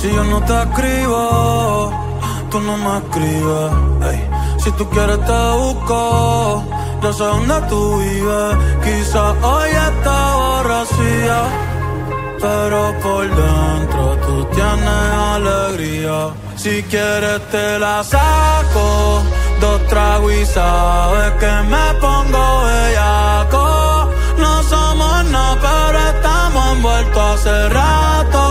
Si yo no te escribo, tú no me escribes, hey. Si tú quieres te busco, yo sé dónde tú vives. Quizás hoy está borracía, pero por dentro tú tienes alegría. Si quieres te la saco, dos tragos y sabes que me pongo bellaco. No somos nada, pero estamos envueltos hace rato.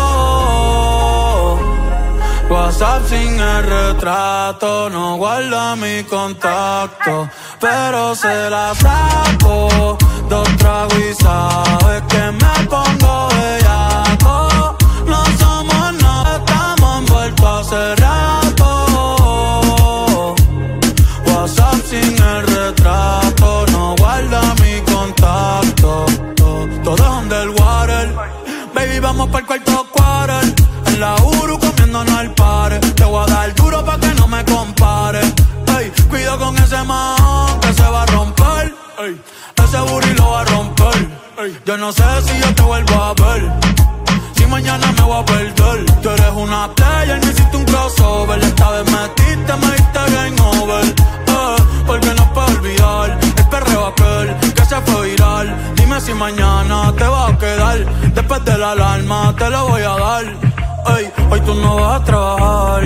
WhatsApp sin el retrato, no guarda mi contacto, pero se la saco, dos tragos y sabes que me pongo bellaco. No somos nada, estamos envueltos hace rato. WhatsApp sin el retrato, no guarda mi contacto. Todo es underwater, baby, vamos para el cuarto quarter. En la Uru comiéndonos al pare, te voy a dar duro pa' que no me compare. Ey, cuido con ese man que se va a romper. Ey, ese booty lo va a romper. Ey, yo no sé si yo te vuelvo a ver, si mañana me voy a perder. Tú eres una player, me hiciste un crossover. Esta vez metiste, me diste game over. Porque no puedo olvidar el perreo aquel que se fue viral. Dime si mañana te vas a quedar, después de la alarma te lo voy a dar. Ey, hoy tú no vas a trabajar,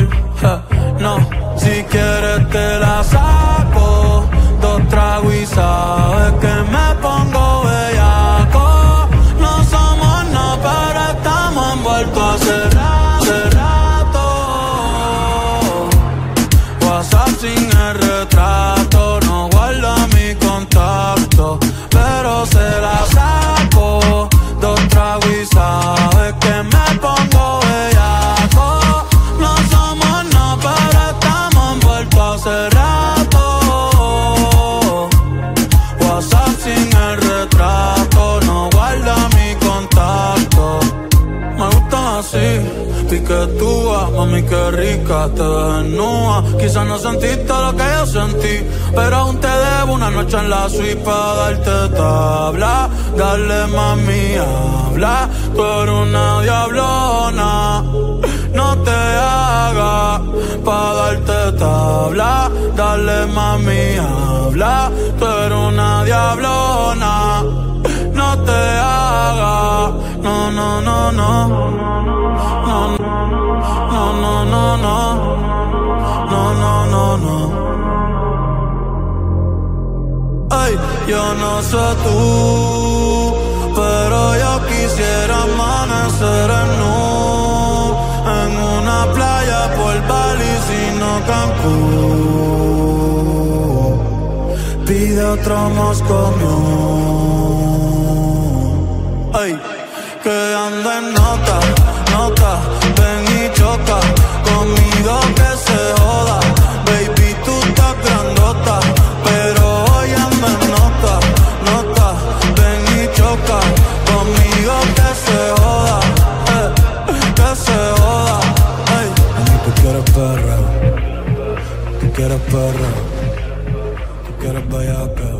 no. Si quieres te la saco, dos tragos y sabes que me pongo bellaco. No somos nada, pero estamos envueltos hace rato. WhatsApp sin el retrato, no guarda mi contacto, pero se la saco, dos tragos y sabes que me pongo bellaco. No somos nada, pero estamos envueltos hace rato. WhatsApp sin el retrato, no guarda mi contacto. Me gustas así, piquetúa, mami qué rica, te desnuda. Quizás no sentiste lo que yo sentí, pero aún te debo una noche en la suite para darte tabla. Dale mami, habla, tú eres una diablona, no te hagas, pa' darte tabla. Dale mami, habla, tú eres una diablona, no te hagas, no, no, no, no, no, no, no, no, no, no, no, no, no. Ay, yo no sé tú, pero yo quisiera amanecer en nu, en una playa por Balí, sino Cancún. Pide otro Moscow Mule. Ay, que ando en nota, nota, ven y choca conmigo que se joda. Baby, tú estás grandota, pero hoy ando en nota, nota, ven y choca conmigo que se joda, que se joda, ey. Tú quieres perra, tú quieres perra, tú quieres bellaca,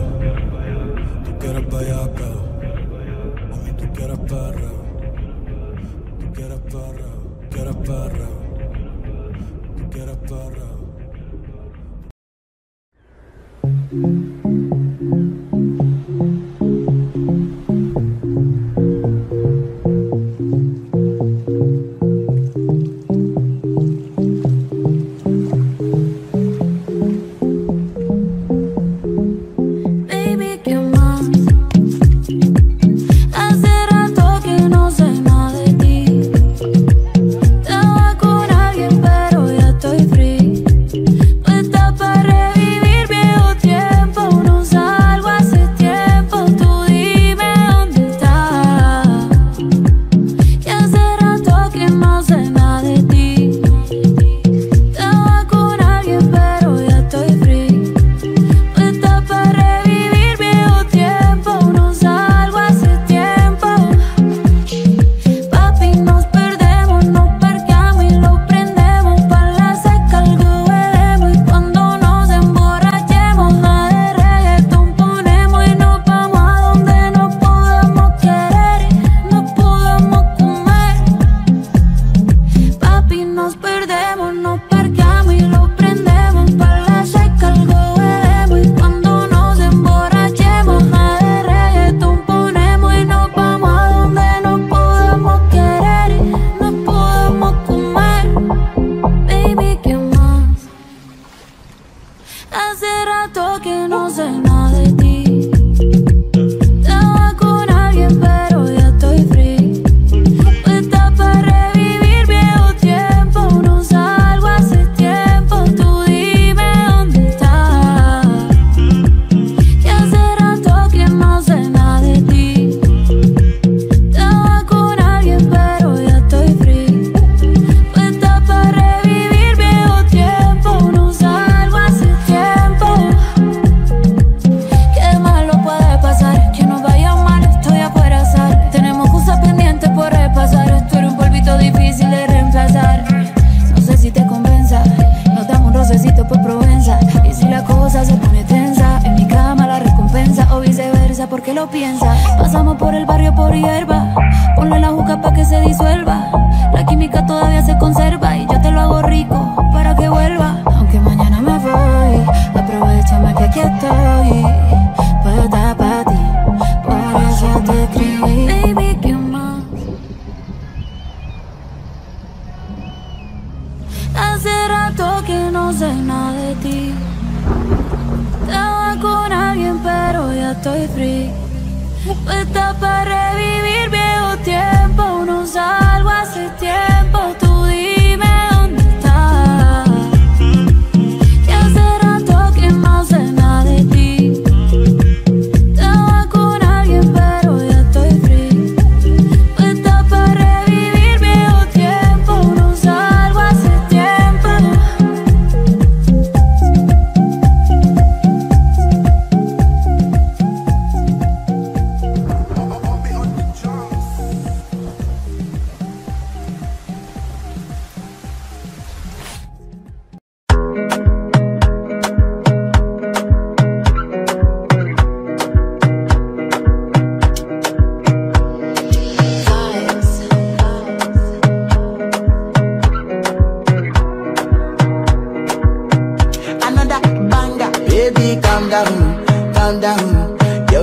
tú quieres bellaca. Tú quieres perra, quieres perra, tú quieres perra. Hace rato que no sé nada de ti, te voy a curar. sé nada de ti. Estaba con alguien pero ya estoy free. Puesta para revivir viejo tiempo. No salgo hace tiempo, tú dime dónde estás. Que hace rato que no sé nada de ti. Estaba con alguien pero ya estoy free. Puesta para revivir viejo tiempo. No salgo hace tiempo. Qué malo puede pasar, que nos vaya mal, estoy a corazar. Tenemos cosas pendientes por repasar. Tú eres un polvito difícil de reemplazar. No sé si te convenza, nos damos un rocecito por Provenza. Y si la cosa se pone tensa, en mi cama la recompensa o viceversa, porque lo piensas. Pasamos por el barrio por hierba, ponle la juca pa' que se disuelva. La química todavía se conserva y yo te lo hago rico para que vuelva. Aunque mañana me voy, aprovechame que aquí estoy. Puedo estar pa' ti, por eso te escribí. Baby, ¿qué más? Hace rato que no sé nada de ti. Estaba con alguien pero ya estoy free. Puesta para revivir viejo tiempo. No salgo hace tiempo, tú dime dónde estás. Que hace rato que no sé nada de ti. Estaba con alguien pero ya estoy free. Puesta para revivir viejo tiempo. No salgo hace tiempo. Another banger. Baby, calm down, calm down. Yo,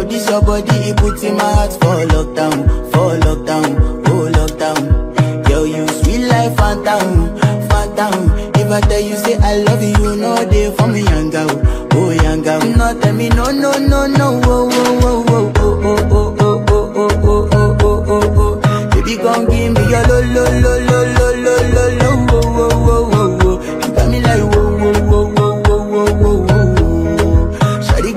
this your body, it puts in my heart for lockdown, for lockdown, oh lockdown. Yo, you sweet life, phantom, phantom. If I tell you, say I love you, no day for me, young girl, oh young girl. No, tell me, no, no, no, no, oh, oh, oh, oh, oh, oh, oh, oh, oh, oh, oh, oh, oh, oh. Baby, come give me your lo, lo, lo, lo, lo, lo, lo, lo, oh, oh, oh, oh. You got me like, oh.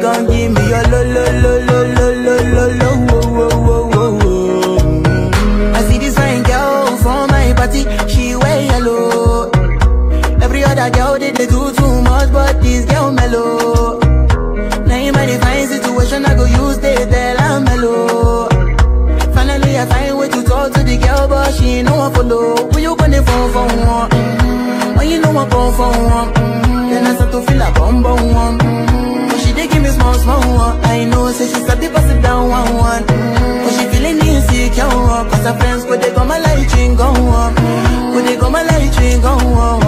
Come give me your lo lo lo lo lo lo lo lo wo wo wo wo. I see this fine girl from my party, she wear yellow. Every other girl did they do too much, but this girl mellow. Now in my divine situation, I go use the tell I'm mellow. Finally I find way to talk to the girl, but she ain't no one follow. When you gonna phone for one? When you know I phone for one? Then I start to feel a bum bum one. Give me small, small one. I know, say she start to pass it down one, one. Cause she feeling insecure. Cause her friends could they go my light ring go on. Could they go my light ring go on.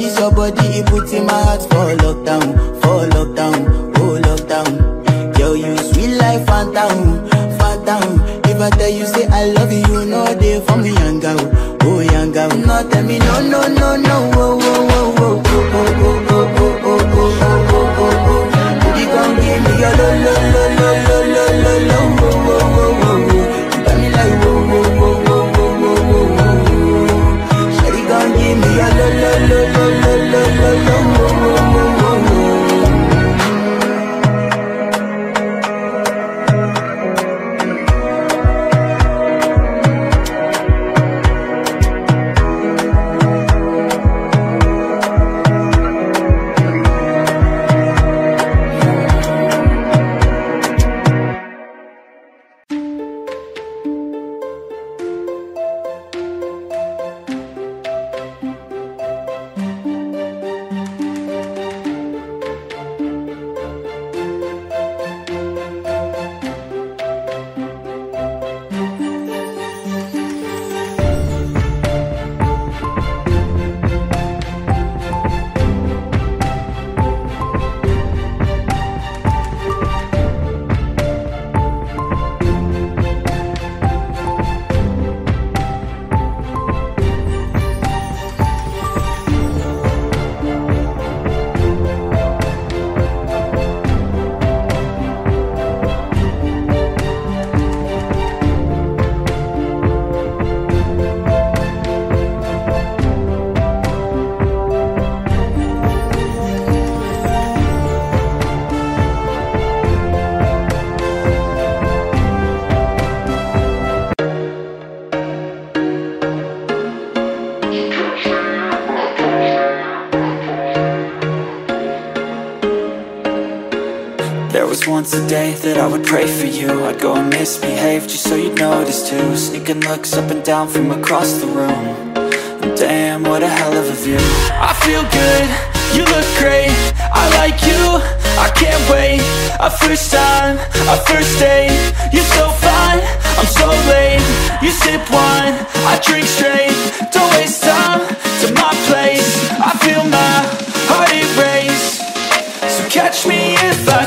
this your body, it puts in my heart for lockdown, oh lockdown. Girl, you sweet life, phantom, phantom. If I tell you say I love you, you know they for me, young girl, oh young girl. No tell me no, no, no, no, oh, oh, oh, oh, oh, oh, oh, oh, oh, oh, oh, oh. You gon' give me your lo, lo, lo, lo, lo, lo, lo, lo, oh, oh, oh, oh. You got me like oh, oh, oh, oh, oh, oh, oh. Shawty gon' give me your lo, lo, lo, lo, lo, lo, lo, lo, oh, oh, oh. Once a day that I would pray for you. I'd go and misbehave just so you'd notice too. Sneaking looks up and down from across the room. And damn, what a hell of a view. I feel good, you look great. I like you, I can't wait. A first time, a first date. You're so fine, I'm so late. You sip wine, I drink straight. Don't waste time to my place. I feel my heart erase. So catch me if I